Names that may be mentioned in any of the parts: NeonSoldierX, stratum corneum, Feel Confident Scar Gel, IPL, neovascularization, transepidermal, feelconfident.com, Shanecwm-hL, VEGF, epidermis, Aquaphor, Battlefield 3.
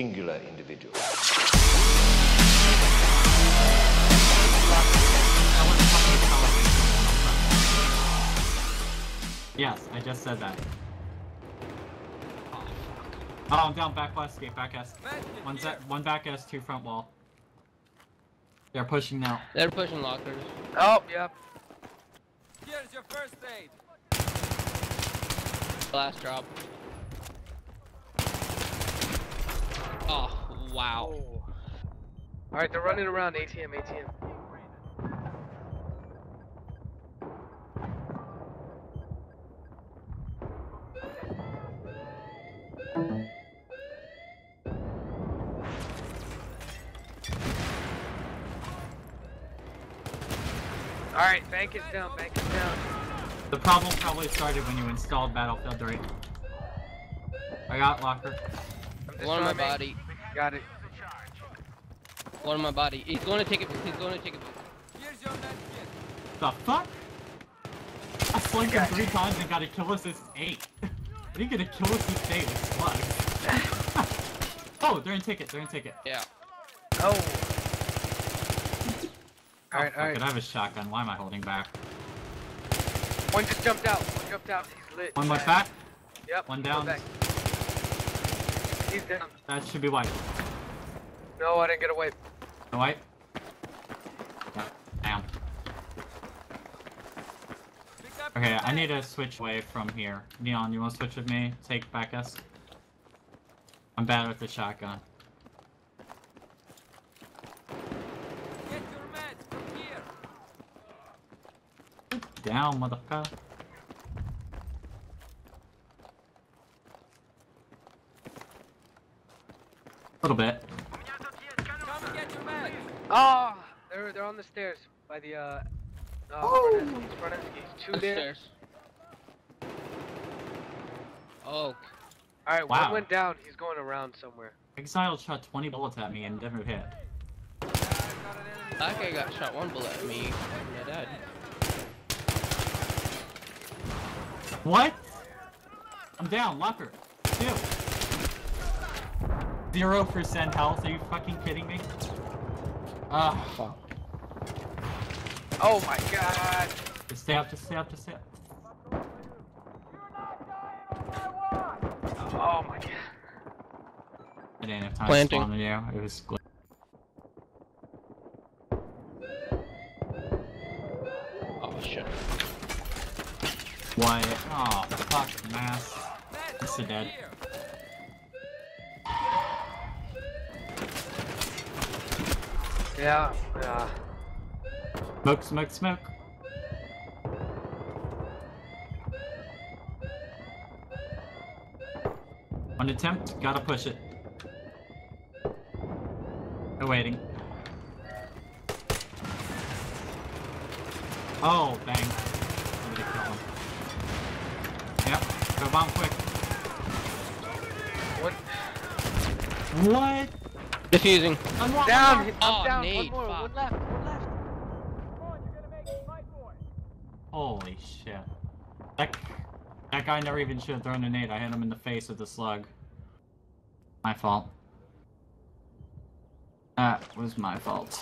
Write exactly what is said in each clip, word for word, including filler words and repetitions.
singular individual. Yes, I just said that. Oh, fuck. Oh, I'm down. Back left escape. Back S. One, one back S, two front wall. They're pushing now. They're pushing lockers. Oh, yep. Here's your first aid. Last drop. Oh, wow. Oh. Alright, they're running around A T M, A T M. Alright, bank is down, bank is down. The problem probably started when you installed Battlefield three. I got locker. One on my body. Got it. One on my body. He's going to take it. He's going to take it. Here's your next kid. The fuck? I flanked him three times and got a kill assist eight. I didn't get a kill assist eight. It's slug. Oh, they're in ticket. They're in ticket. Yeah. Oh. All oh, right, all right. I have a shotgun. Why am I holding back? One just jumped out. One jumped out. He's lit. One left back. Yep. One down. He's down. That should be white. No, I didn't get a wipe. No wipe? No. Damn. Okay, I need to switch away from here. Neon, you want to switch with me? Take back S. I'm bad with the shotgun. Get your meds from here. Down, motherfucker. A little bit. Come get your man. Oh, they're they're on the stairs by the uh. uh oh. Front escape. Two there. Stairs. Oh. All right, wow. One went down. He's going around somewhere. Exile shot twenty bullets at me and never hit. That guy got shot one bullet at me. Yeah, dad. What? I'm down. Locker. Two. Zero percent health, are you fucking kidding me? Ah, uh, fuck. Oh my god! Just stay up, just stay up, just stay up. You're not dying, I won! Oh my god. I didn't have time Planting. to spawn video, it was glitch. Oh shit. Why? Oh, fuck, mass. This is dead. Yeah, yeah. Smoke, smoke, smoke. One attempt, gotta push it. They're waiting. Oh, bang. Somebody killed him. Yep, go bomb quick. What? What? Diffusing. I'm down. I'm oh, down. Nate, one more. Fuck. One left. One left. Come on, you're gonna make it. Fight for it. Holy shit. That, that guy never even should have thrown a nade. I hit him in the face with the slug. My fault. That was my fault.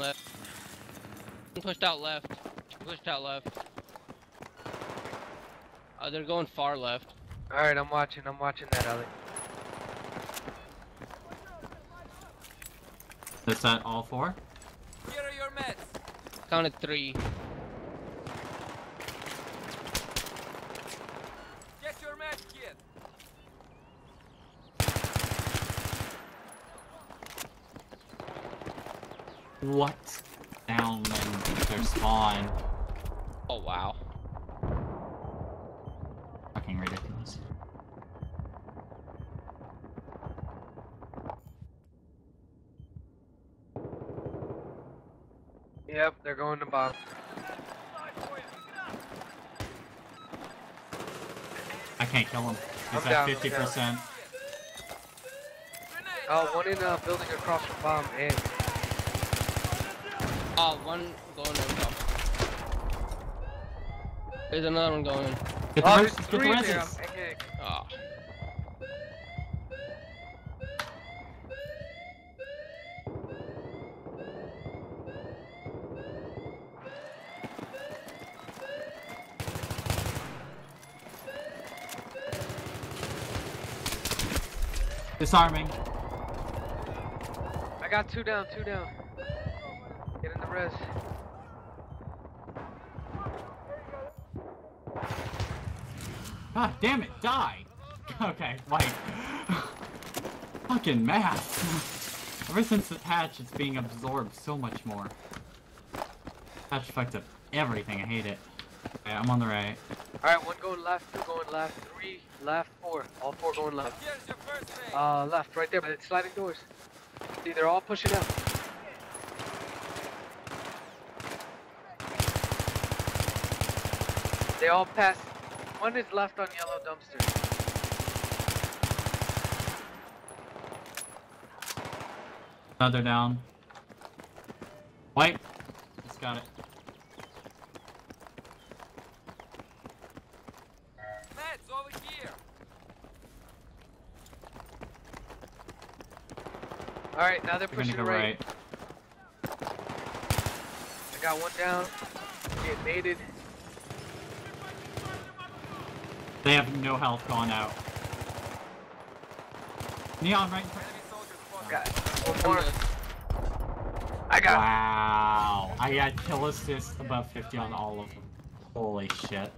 Left. Pushed out left. Pushed out left. Uh, they're going far left. Alright, I'm watching. I'm watching that alley. Is that all four? Here are your meds. Counted three. Get your meds, kid. What? Down and their spawn. Oh wow. Fucking ridiculous. Yep, they're going to bomb. I can't kill him. He's at fifty percent. Oh, one in a building across from bomb in. Oh, one going in, though. There's another one going in. Get the oh, rest, get the rest. Oh. Disarming. I got two down, two down. Get in the res. God damn it, die! Okay, like... Fucking math! Ever since the patch, it's being absorbed so much more. Patch fucked up everything, I hate it. Okay, I'm on the right. Alright, one going left, two going left, three left, four. All four going left. Uh, left, right there, but it's sliding doors. See, they're all pushing out. They all pass. One is left on yellow dumpster. Another down. White. Just got it. Matt's over here. All right, now they're We're pushing go right. right. I got one down. Get naded. They have no health gone out. Neon right in front of me. Got one more. I got Wow. It. I got kill assist above fifty on all of them. Holy shit.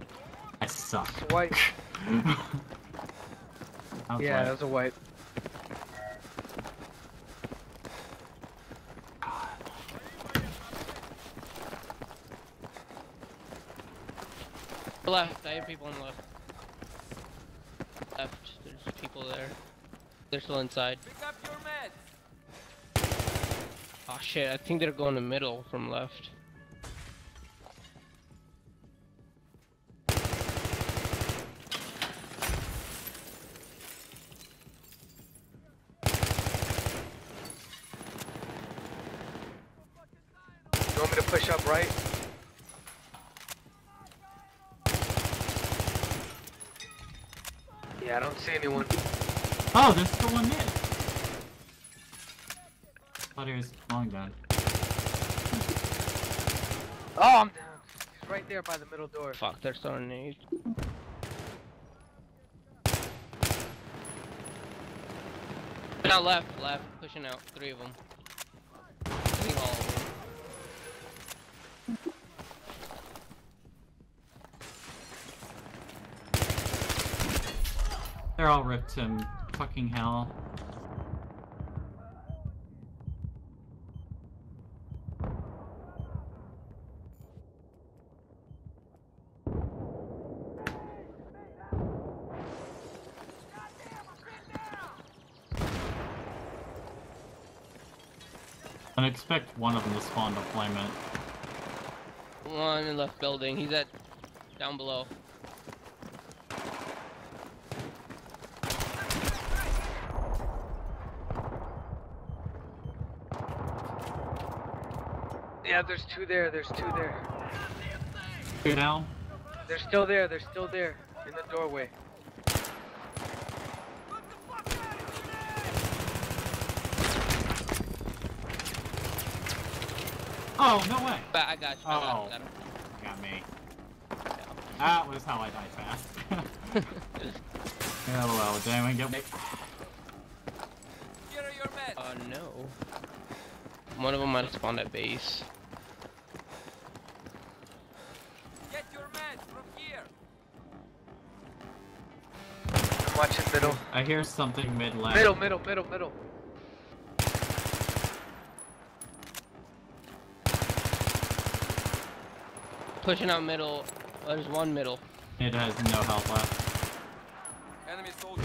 I suck. It's a wipe. that yeah, light. that was a wipe. Left. I have people on the left. Left, there's people there. They're still inside. Pick up your meds. Oh shit, I think they're going to middle from left. You want me to push up right? Yeah, I don't see anyone. Oh, there's still one there. Thought he was long down. Oh, I'm down. He's right there by the middle door. Fuck, they're so neat. Now left, left, pushing out. Three of them. I think all of them. They're all ripped him. Fucking hell. I expect one of them to spawn deployment. One in the left building. He's at down below. Yeah, there's two there, there's two there. Two down? They're still there, they're still there. In the doorway. Oh, no way! But I got you. I got, oh. got, got me. That was how I died fast. Oh well, did anyone get me? Get her your med! Oh uh, no. One of them might have spawned at base. Watch it middle. I hear something mid left. Middle, middle, middle, middle. Pushing out middle. Oh, there's one middle. It has no health left. Enemy soldier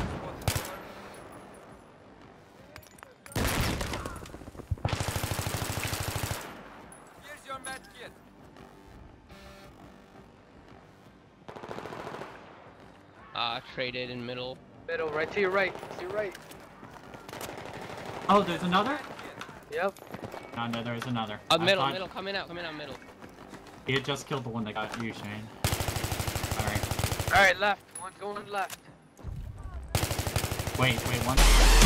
spotted. Here's your med kit. Uh, traded in middle. Middle, right to your right, to your right. Oh, there's another? Yep. No, no, there's another. Uh, middle, thought... middle, coming out, coming out middle. He had just killed the one that got you, Shane. Alright. Alright, left. One's going left. Wait, wait, one.